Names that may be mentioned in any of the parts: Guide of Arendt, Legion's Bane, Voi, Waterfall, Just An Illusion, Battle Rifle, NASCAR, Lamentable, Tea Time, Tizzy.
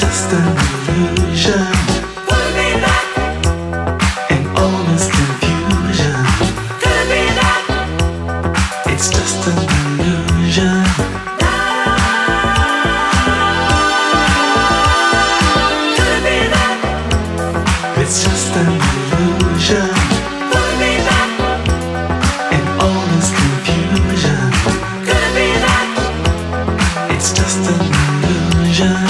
just an illusion. Could be that. And all this confusion. Could be that. It's just an illusion. Could be that. It's just an illusion. Could be that. And all this confusion. Could be that. It's just an illusion.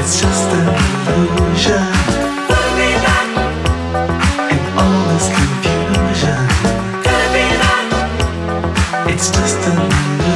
It's just an illusion. Could be that. And all this confusion. Could be that. It's just an illusion.